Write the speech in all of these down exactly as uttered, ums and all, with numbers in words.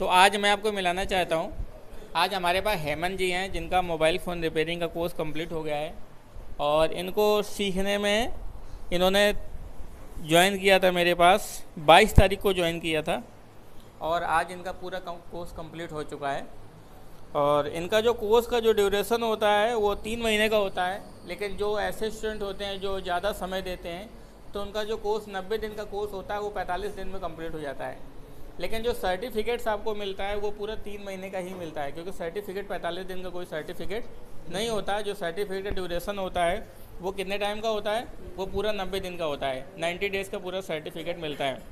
तो आज मैं आपको मिलाना चाहता हूं। आज हमारे पास हेमंत जी हैं जिनका मोबाइल फ़ोन रिपेयरिंग का कोर्स कंप्लीट हो गया है और इनको सीखने में इन्होंने ज्वाइन किया था मेरे पास बाईस तारीख को ज्वाइन किया था और आज इनका पूरा कोर्स कंप्लीट हो चुका है। और इनका जो कोर्स का जो ड्यूरेशन होता है वो तीन महीने का होता है, लेकिन जो ऐसे स्टूडेंट होते हैं जो ज़्यादा समय देते हैं तो उनका जो कोर्स नब्बे दिन का कोर्स होता है वो पैंतालीस दिन में कंप्लीट हो जाता है। लेकिन जो सर्टिफिकेट्स आपको मिलता है वो पूरा तीन महीने का ही मिलता है, क्योंकि सर्टिफिकेट पैंतालीस दिन का कोई सर्टिफिकेट नहीं होता है। जो सर्टिफिकेट का ड्यूरेशन होता है वो कितने टाइम का होता है, वो पूरा नब्बे दिन का होता है, नाइन्टी डेज़ का पूरा सर्टिफिकेट मिलता है।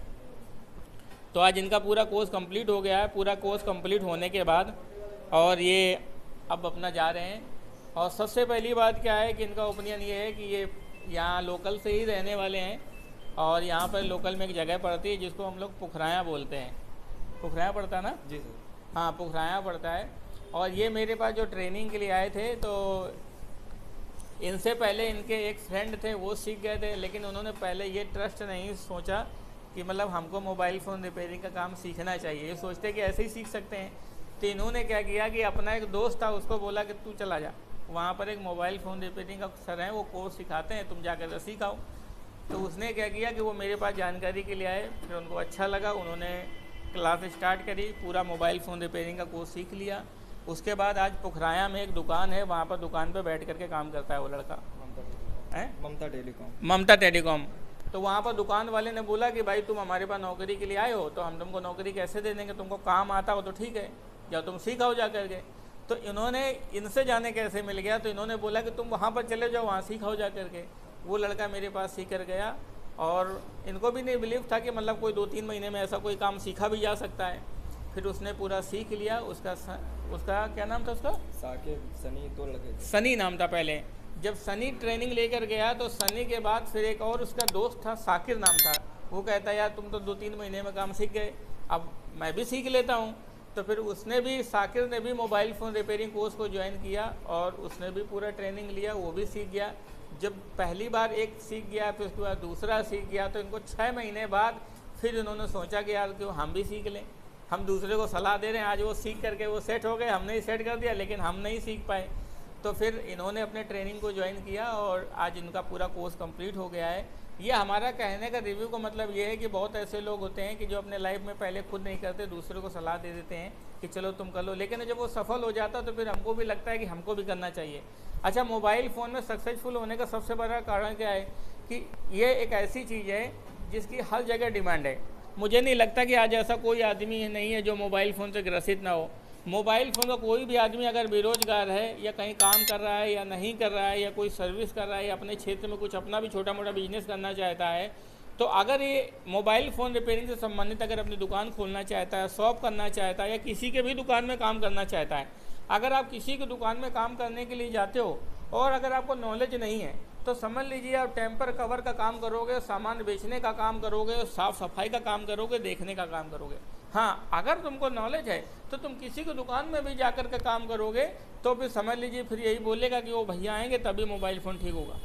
तो आज इनका पूरा कोर्स कंप्लीट हो गया है। पूरा कोर्स कंप्लीट होने के बाद और ये अब अपना जा रहे हैं। और सबसे पहली बात क्या है कि इनका ओपिनियन ये है कि ये यहाँ लोकल से ही रहने वाले हैं और यहाँ पर लोकल में एक जगह पड़ती है जिसको हम लोग पुखराया बोलते हैं। पुखराया पड़ता है ना जी सर? हाँ, पुखराया पड़ता है। और ये मेरे पास जो ट्रेनिंग के लिए आए थे तो इनसे पहले इनके एक फ्रेंड थे वो सीख गए थे, लेकिन उन्होंने पहले ये ट्रस्ट नहीं सोचा कि मतलब हमको मोबाइल फ़ोन रिपेयरिंग का काम सीखना चाहिए। ये सोचते कि ऐसे ही सीख सकते हैं। तो इन्होंने क्या किया कि अपना एक दोस्त था उसको बोला कि तू चला जा, वहाँ पर एक मोबाइल फ़ोन रिपेयरिंग का सर हैं वो कोर्स सिखाते हैं, तुम जाकर सीखाओ। तो उसने क्या किया कि वो मेरे पास जानकारी के लिए आए, फिर उनको अच्छा लगा, उन्होंने क्लास स्टार्ट करी, पूरा मोबाइल फ़ोन रिपेयरिंग का कोर्स सीख लिया। उसके बाद आज पुखराया में एक दुकान है, वहाँ पर दुकान पर बैठ करके काम करता है वो लड़का, ममता टेलीकॉम ममता टेलीकॉम तो वहाँ पर दुकान वाले ने बोला कि भाई तुम हमारे पास नौकरी के लिए आए हो तो हम तुमको नौकरी कैसे दे देंगे, तुमको काम आता हो तो ठीक है, जब तुम सीखाओ जा कर के। तो इन्होंने इनसे जाने कैसे मिल गया, तो इन्होंने बोला कि तुम वहाँ पर चले जाओ, वहाँ सीखाओ जा कर के। वो लड़का मेरे पास सीख कर गया और इनको भी नहीं बिलीव था कि मतलब कोई दो तीन महीने में ऐसा कोई काम सीखा भी जा सकता है। फिर उसने पूरा सीख लिया। उसका उसका क्या नाम था उसका? साकिर, सनी, दो लड़के, सनी नाम था पहले। जब सनी ट्रेनिंग लेकर गया तो सनी के बाद फिर एक और उसका दोस्त था, साकिर नाम था, वो कहता यार तुम तो दो तीन महीने में काम सीख गए, अब मैं भी सीख लेता हूँ। तो फिर उसने भी, साकिर ने भी मोबाइल फ़ोन रिपेयरिंग कोर्स को ज्वाइन किया और उसने भी पूरा ट्रेनिंग लिया, वो भी सीख गया। जब पहली बार एक सीख गया फिर उसके बाद दूसरा सीख गया तो इनको छः महीने बाद फिर इन्होंने सोचा कि यार क्यों हम भी सीख लें। हम दूसरे को सलाह दे रहे हैं, आज वो सीख करके वो सेट हो गए, हमने ही सेट कर दिया, लेकिन हम नहीं सीख पाए। तो फिर इन्होंने अपने ट्रेनिंग को ज्वाइन किया और आज इनका पूरा कोर्स कंप्लीट हो गया है। ये हमारा कहने का रिव्यू का मतलब ये है कि बहुत ऐसे लोग होते हैं कि जो अपने लाइफ में पहले खुद नहीं करते, दूसरे को सलाह दे देते हैं कि चलो तुम कर लो, लेकिन जब वो सफल हो जाता तो फिर हमको भी लगता है कि हमको भी करना चाहिए। अच्छा, मोबाइल फ़ोन में सक्सेसफुल होने का सबसे बड़ा कारण क्या है कि ये एक ऐसी चीज़ है जिसकी हर जगह डिमांड है। मुझे नहीं लगता कि आज ऐसा कोई आदमी नहीं है जो मोबाइल फ़ोन से ग्रसित ना हो। मोबाइल फ़ोन का कोई भी आदमी अगर बेरोजगार है या कहीं काम कर रहा है या नहीं कर रहा है या कोई सर्विस कर रहा है या अपने क्षेत्र में कुछ अपना भी छोटा मोटा बिजनेस करना चाहता है, तो अगर ये मोबाइल फ़ोन रिपेयरिंग से संबंधित अगर अपनी दुकान खोलना चाहता है, शॉप करना चाहता है या किसी के भी दुकान में काम करना चाहता है, अगर आप किसी की दुकान में काम करने के लिए जाते हो और अगर आपको नॉलेज नहीं है तो समझ लीजिए आप टेम्पर कवर का काम करोगे, सामान बेचने का काम करोगे, साफ़ सफाई का काम करोगे, देखने का काम करोगे। हाँ, अगर तुमको नॉलेज है तो तुम किसी की दुकान में भी जाकर के काम करोगे तो फिर समझ लीजिए फिर यही बोलेगा कि वो भैया आएंगे तभी मोबाइल फ़ोन ठीक होगा।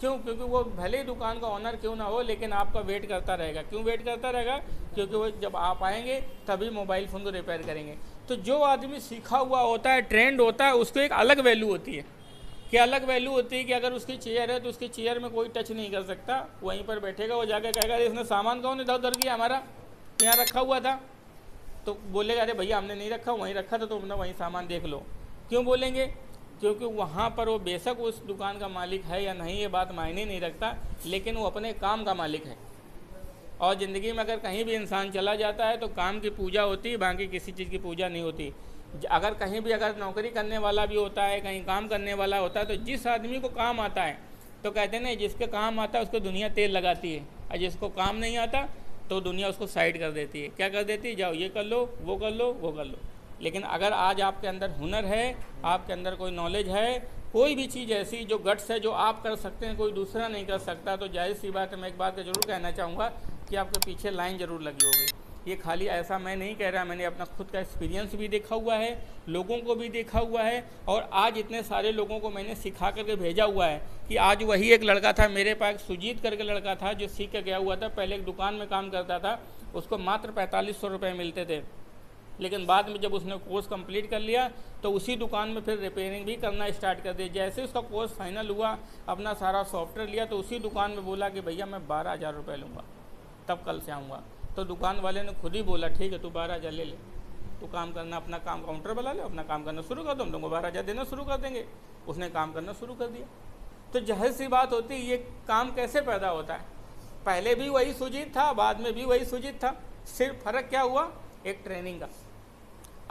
क्यों? क्योंकि वो भले ही दुकान का ऑनर क्यों ना हो लेकिन आपका वेट करता रहेगा। क्यों वेट करता रहेगा? क्योंकि वो जब आप आएंगे तभी मोबाइल फ़ोन को रिपेयर करेंगे। तो जो आदमी सीखा हुआ होता है, ट्रेंड होता है, उसको एक अलग वैल्यू होती है कि अलग वैल्यू होती है कि अगर उसकी चेयर है तो उसकी चेयर में कोई टच नहीं कर सकता, वहीं पर बैठेगा। वो जाकर कहेगा इसने सामान कौन इधर उधर किया, हमारा यहाँ रखा हुआ था। तो बोलेगा अरे भैया हमने नहीं रखा, वहीं रखा था, तो तुमने वहीं सामान देख लो। क्यों बोलेंगे? क्योंकि वहाँ पर वो बेशक उस दुकान का मालिक है या नहीं ये बात मायने नहीं रखता, लेकिन वो अपने काम का मालिक है। और ज़िंदगी में अगर कहीं भी इंसान चला जाता है तो काम की पूजा होती है, बाकी किसी चीज़ की पूजा नहीं होती। अगर कहीं भी अगर नौकरी करने वाला भी होता है, कहीं काम करने वाला होता है, तो जिस आदमी को काम आता है तो कहते हैं ना जिसके काम आता है उसको दुनिया तेल लगाती है और जिसको काम नहीं आता तो दुनिया उसको साइड कर देती है। क्या कर देती है? जाओ ये कर लो, वो कर लो, वो कर लो। लेकिन अगर आज आपके अंदर हुनर है, आपके अंदर कोई नॉलेज है, कोई भी चीज़ ऐसी जो गट्स है जो आप कर सकते हैं कोई दूसरा नहीं कर सकता, तो जाहिर सी बात है मैं एक बात जरूर कहना चाहूँगा कि आपके पीछे लाइन ज़रूर लगी होगी। ये खाली ऐसा मैं नहीं कह रहा, मैंने अपना खुद का एक्सपीरियंस भी देखा हुआ है, लोगों को भी देखा हुआ है और आज इतने सारे लोगों को मैंने सिखा करके भेजा हुआ है कि आज वही एक लड़का था मेरे पास, सुजीत करके लड़का था जो सीख कर गया हुआ था, पहले एक दुकान में काम करता था, उसको मात्र पैंतालीस सौ रुपये मिलते थे। लेकिन बाद में जब उसने कोर्स कंप्लीट कर लिया तो उसी दुकान में फिर रिपेयरिंग भी करना स्टार्ट कर दी। जैसे उसका कोर्स फाइनल हुआ, अपना सारा सॉफ्टवेयर लिया, तो उसी दुकान में बोला कि भैया मैं बारह हज़ार रुपये लूँगा, तब कल से आऊँगा। तो दुकान वाले ने खुद ही बोला ठीक है तू बारह हज़ार ले ले, तो काम करना अपना काम काउंटर पर ला ले, अपना काम करना शुरू कर दो, हम तुमको बारह हज़ार देना शुरू कर देंगे। उसने काम करना शुरू कर दिया। तो जहर सी बात होती है ये काम कैसे पैदा होता है। पहले भी वही सुजीत था, बाद में भी वही सुजीत था, सिर्फ फर्क क्या हुआ, एक ट्रेनिंग का।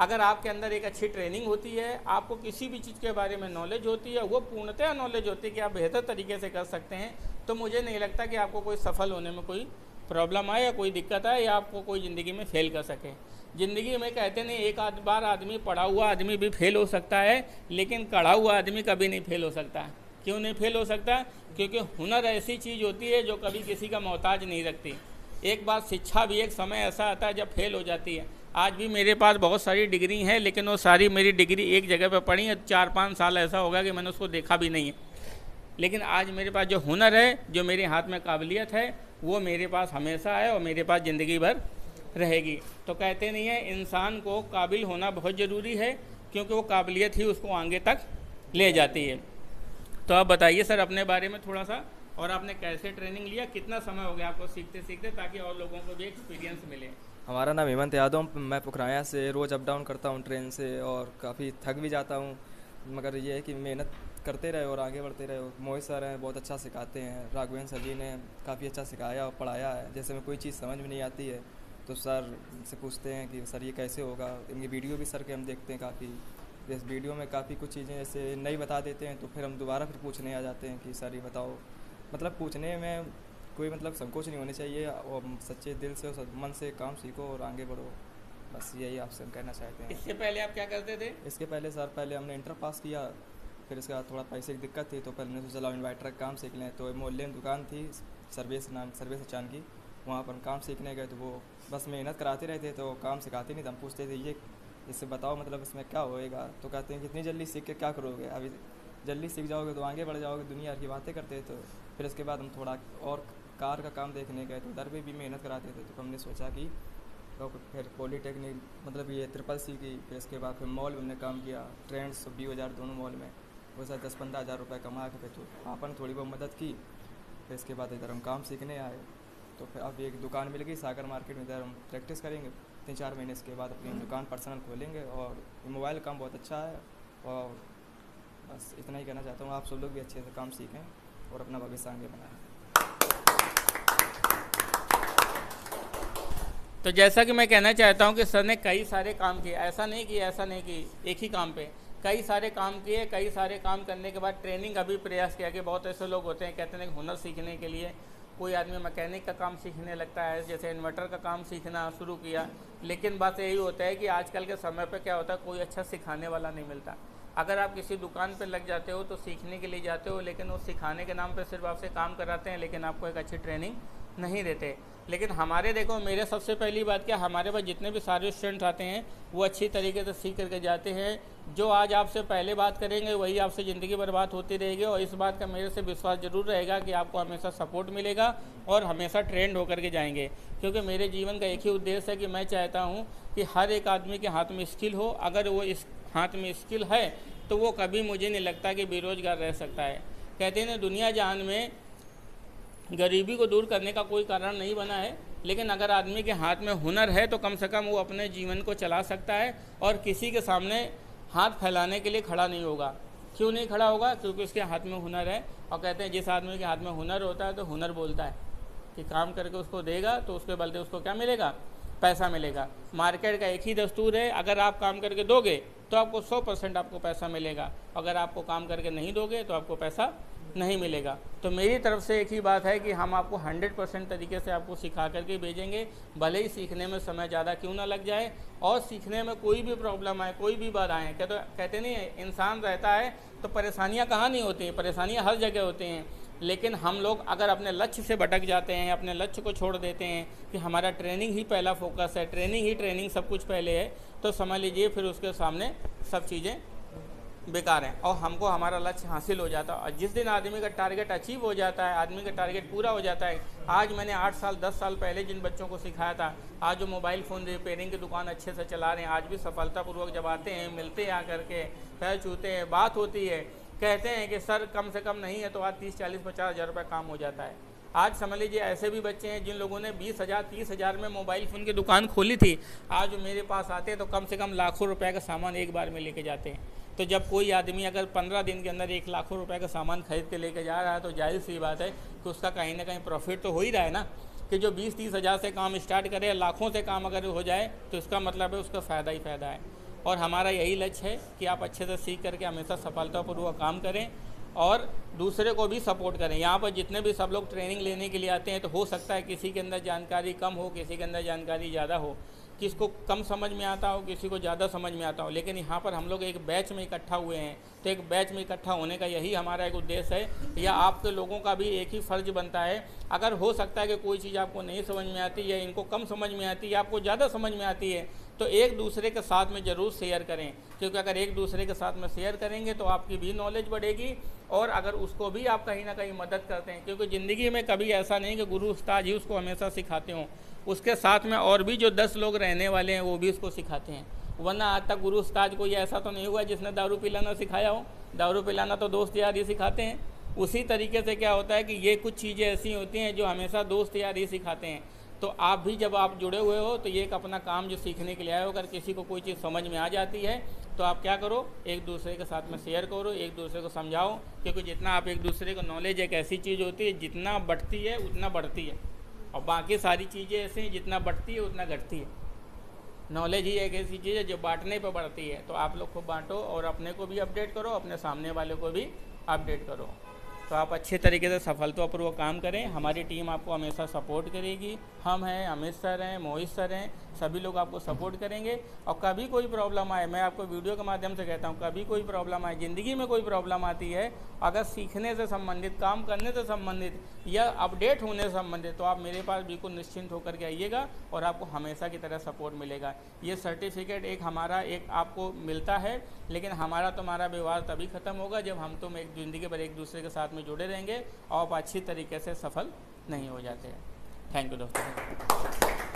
अगर आपके अंदर एक अच्छी ट्रेनिंग होती है, आपको किसी भी चीज़ के बारे में नॉलेज होती है, वो पूर्णतः नॉलेज होती है कि आप बेहतर तरीके से कर सकते हैं, तो मुझे नहीं लगता कि आपको कोई सफल होने में कोई प्रॉब्लम आए या कोई दिक्कत आए या आपको कोई ज़िंदगी में फेल कर सके। ज़िंदगी में कहते नहीं एक आध बार आदमी पढ़ा हुआ आदमी भी फेल हो सकता है, लेकिन कड़ा हुआ आदमी कभी नहीं फेल हो सकता है। क्यों नहीं फेल हो सकता? क्योंकि हुनर ऐसी चीज़ होती है जो कभी किसी का मोहताज नहीं रखती। एक बार शिक्षा भी एक समय ऐसा आता है जब फेल हो जाती है। आज भी मेरे पास बहुत सारी डिग्री हैं, लेकिन वो सारी मेरी डिग्री एक जगह पर पड़ी है। चार पाँच साल ऐसा होगा कि मैंने उसको देखा भी नहीं है, लेकिन आज मेरे पास जो हुनर है, जो मेरे हाथ में काबिलियत है, वो मेरे पास हमेशा है और मेरे पास ज़िंदगी भर रहेगी। तो कहते नहीं है इंसान को काबिल होना बहुत ज़रूरी है, क्योंकि वो काबिलियत ही उसको आगे तक ले जाती है। तो आप बताइए सर अपने बारे में थोड़ा सा, और आपने कैसे ट्रेनिंग लिया, कितना समय हो गया आपको सीखते सीखते, ताकि और लोगों को भी एक्सपीरियंस मिले। हमारा नाम हेमंत यादव, मैं पुखराया से रोज़ अप डाउन करता हूँ ट्रेन से, और काफ़ी थक भी जाता हूँ, मगर ये है कि मेहनत करते रहे और आगे बढ़ते रहे। मोहित सर हैं, बहुत अच्छा सिखाते हैं, राघवेंद्र सर जी ने काफ़ी अच्छा सिखाया और पढ़ाया है। जैसे मैं कोई चीज़ समझ में नहीं आती है तो सर से पूछते हैं कि सर ये कैसे होगा। इनकी वीडियो भी सर के हम देखते हैं काफ़ी, जैसे वीडियो में काफ़ी कुछ चीज़ें जैसे नहीं बता देते हैं तो फिर हम दोबारा फिर पूछने आ जाते हैं कि सर ये बताओ। मतलब पूछने में कोई मतलब संकोच नहीं होना चाहिए, और सच्चे दिल से और मन से काम सीखो और आगे बढ़ो, बस यही आपसे कहना चाहते हैं। इससे पहले आप क्या करते थे? इसके पहले सर पहले हमने इंटर पास किया, फिर इसके बाद थोड़ा पैसे की दिक्कत थी तो पहले हमने सोचा चलो इन्वर्टर का काम सीख लें। तो मोहल्ले में दुकान थी सर्विस नाम सर्विस अचान की, वहाँ पर हम काम सीखने गए तो वो बस मेहनत कराते रहते तो काम सिखाते नहीं, तो हम पूछते थे ये इससे बताओ मतलब इसमें क्या होएगा, तो कहते हैं कितनी जल्दी सीख के क्या करोगे, अभी जल्दी सीख जाओगे तो आगे बढ़ जाओगे, दुनिया की बातें करते। तो फिर इसके बाद हम थोड़ा और कार का काम देखने गए तो उधर पर भी मेहनत कराते थे, तो हमने सोचा कि तो फिर पॉलीटेक्निक मतलब ये ट्रिपल सी की। फिर इसके बाद फिर मॉल में हमने काम किया, ट्रेंड्स बी बाज़ार दोनों मॉल में, वो सर दस पंद्रह हज़ार रुपये कमा के फिर तो पापा ने थोड़ी बहुत मदद की। फिर इसके बाद इधर हम काम सीखने आए तो फिर अब एक दुकान मिल गई सागर मार्केट में, इधर हम प्रैक्टिस करेंगे तीन चार महीने, इसके बाद अपनी दुकान पर्सनल खोलेंगे। और मोबाइल काम बहुत अच्छा है, और बस इतना ही कहना चाहता हूँ, आप सब लोग भी अच्छे से काम सीखें और अपना भविष्य आगे बनाएं। तो जैसा कि मैं कहना चाहता हूं कि सर ने कई सारे काम किए, ऐसा नहीं कि ऐसा नहीं कि एक ही काम पे कई सारे काम किए। कई सारे काम करने के बाद ट्रेनिंग का भी प्रयास किया कि बहुत ऐसे लोग होते हैं कहते हैं कि हुनर सीखने के लिए कोई आदमी मैकेनिक का काम सीखने लगता है, जैसे इन्वर्टर का काम सीखना शुरू किया, लेकिन बात यही होता है कि आजकल के समय पर क्या होता है कोई अच्छा सिखाने वाला नहीं मिलता। अगर आप किसी दुकान पर लग जाते हो तो सीखने के लिए जाते हो, लेकिन वो सिखाने के नाम पर सिर्फ आपसे काम कराते हैं, लेकिन आपको एक अच्छी ट्रेनिंग नहीं देते। लेकिन हमारे देखो मेरे सबसे पहली बात क्या, हमारे पास जितने भी सारे स्टूडेंट्स आते हैं वो अच्छी तरीके से सीख करके जाते हैं। जो आज आपसे पहले बात करेंगे वही आपसे ज़िंदगी भर बात होती रहेगी, और इस बात का मेरे से विश्वास जरूर रहेगा कि आपको हमेशा सपोर्ट मिलेगा और हमेशा ट्रेंड होकर के जाएंगे। क्योंकि मेरे जीवन का एक ही उद्देश्य है कि मैं चाहता हूँ कि हर एक आदमी के हाथ में स्किल हो। अगर वो इस हाथ में स्किल है तो वो कभी मुझे नहीं लगता कि बेरोजगार रह सकता है। कहते हैं ना दुनिया जहान में गरीबी को दूर करने का कोई कारण नहीं बना है, लेकिन अगर आदमी के हाथ में हुनर है तो कम से कम वो अपने जीवन को चला सकता है और किसी के सामने हाथ फैलाने के लिए खड़ा नहीं होगा। क्यों नहीं खड़ा होगा? क्योंकि उसके हाथ में हुनर है। और कहते हैं जिस आदमी के हाथ में हुनर होता है तो हुनर बोलता है कि काम करके उसको देगा तो उसके बलते उसको क्या मिलेगा, पैसा मिलेगा। मार्केट का एक ही दस्तूर है, अगर आप काम करके दोगे तो आपको सौ परसेंट आपको पैसा मिलेगा, अगर आपको काम करके नहीं दोगे तो आपको पैसा नहीं मिलेगा। तो मेरी तरफ से एक ही बात है कि हम आपको सौ परसेंट तरीके से आपको सिखा करके भेजेंगे, भले ही सीखने में समय ज़्यादा क्यों ना लग जाए। और सीखने में कोई भी प्रॉब्लम आए, कोई भी बात आए, कहते कहते नहीं है इंसान रहता है तो परेशानियां कहाँ नहीं होती हैं, परेशानियां हर जगह होती हैं। लेकिन हम लोग अगर अपने लक्ष्य से भटक जाते हैं, अपने लक्ष्य को छोड़ देते हैं कि हमारा ट्रेनिंग ही पहला फोकस है, ट्रेनिंग ही ट्रेनिंग सब कुछ पहले है, तो समझ लीजिए फिर उसके सामने सब चीज़ें बेकार हैं और हमको हमारा लक्ष्य हासिल हो जाता है। और जिस दिन आदमी का टारगेट अचीव हो जाता है, आदमी का टारगेट पूरा हो जाता है। आज मैंने आठ साल दस साल पहले जिन बच्चों को सिखाया था, आज वो मोबाइल फ़ोन रिपेयरिंग की दुकान अच्छे से चला रहे हैं। आज भी सफलतापूर्वक जब आते हैं, मिलते हैं, आकर के पैर छूते हैं, बात होती है, कहते हैं कि सर कम से कम नहीं है तो आज तीस चालीस पचास हज़ार रुपये काम हो जाता है। आज समझ लीजिए ऐसे भी बच्चे हैं जिन लोगों ने बीस हज़ार तीस हज़ार में मोबाइल फ़ोन की दुकान खोली थी, आज मेरे पास आते हैं तो कम से कम लाखों रुपए का सामान एक बार में लेके जाते हैं। तो जब कोई आदमी अगर पंद्रह दिन के अंदर एक लाखों रुपए का सामान खरीद के लेके जा रहा है तो जाहिर सी बात है कि उसका कहीं ना कहीं प्रॉफिट तो हो ही रहा है ना। कि जो बीस तीस हज़ार से काम स्टार्ट करे, लाखों से काम अगर हो जाए तो इसका मतलब है उसका फ़ायदा ही फ़ायदा है। और हमारा यही लक्ष्य है कि आप अच्छे से सीख करके हमेशा सफलतापूर्वक काम करें और दूसरे को भी सपोर्ट करें। यहाँ पर जितने भी सब लोग ट्रेनिंग लेने के लिए आते हैं तो हो सकता है किसी के अंदर जानकारी कम हो, किसी के अंदर जानकारी ज़्यादा हो, किसको कम समझ में आता हो, किसी को ज़्यादा समझ में आता हो, लेकिन यहाँ पर हम लोग एक बैच में इकट्ठा हुए हैं। तो एक बैच में इकट्ठा होने का यही हमारा एक उद्देश्य है। या आपके लोगों का भी एक ही फ़र्ज़ बनता है, अगर हो सकता है कि कोई चीज़ आपको नहीं समझ में आती या इनको कम समझ में आती या आपको ज़्यादा समझ में आती है तो एक दूसरे के साथ में ज़रूर शेयर करें। क्योंकि अगर एक दूसरे के साथ में शेयर करेंगे तो आपकी भी नॉलेज बढ़ेगी और अगर उसको भी आप कहीं ना कहीं मदद करते हैं, क्योंकि ज़िंदगी में कभी ऐसा नहीं कि गुरु उस्ताद ही उसको हमेशा सिखाते हों, उसके साथ में और भी जो दस लोग रहने वाले हैं वो भी उसको सिखाते हैं। वरना आज तक गुरु उस्ताद कोई ऐसा तो नहीं हुआ जिसने दारू पिलाना सिखाया हो। दारू पिलाना तो दोस्त यार ही सिखाते हैं। उसी तरीके से क्या होता है कि ये कुछ चीज़ें ऐसी होती हैं जो हमेशा दोस्त यार ही सिखाते हैं। तो आप भी जब आप जुड़े हुए हो तो ये एक अपना काम जो सीखने के लिए आए हो, अगर किसी को कोई चीज़ समझ में आ जाती है तो आप क्या करो, एक दूसरे के साथ में शेयर करो, एक दूसरे को समझाओ। क्योंकि जितना आप एक दूसरे को नॉलेज, एक ऐसी चीज़ होती है जितना बढ़ती है उतना बढ़ती है और बाकी सारी चीज़ें ऐसे हैं जितना बढ़ती है उतना घटती है। नॉलेज ही एक ऐसी चीज़ है जो बांटने पर बढ़ती है। तो आप लोग को बांटो और अपने को भी अपडेट करो, अपने सामने वाले को भी अपडेट करो। तो आप अच्छे तरीके से सफलतापूर्वक काम करें। हमारी टीम आपको हमेशा सपोर्ट करेगी। हम हैं, अमित सर हैं, मोहित सर हैं, सभी लोग आपको सपोर्ट करेंगे। और कभी कोई प्रॉब्लम आए, मैं आपको वीडियो के माध्यम से कहता हूँ, कभी कोई प्रॉब्लम आए, ज़िंदगी में कोई प्रॉब्लम आती है, अगर सीखने से संबंधित, काम करने से संबंधित या अपडेट होने से संबंधित, तो आप मेरे पास बिल्कुल निश्चिंत होकर के आइएगा और आपको हमेशा की तरह सपोर्ट मिलेगा। ये सर्टिफिकेट एक हमारा एक आपको मिलता है, लेकिन हमारा तुम्हारा व्यवहार तभी ख़त्म होगा जब हम तुम एक ज़िंदगी भर एक दूसरे के साथ में जुड़े रहेंगे और आप अच्छी तरीके से सफल नहीं हो जाते हैं। थैंक यू दोस्तों।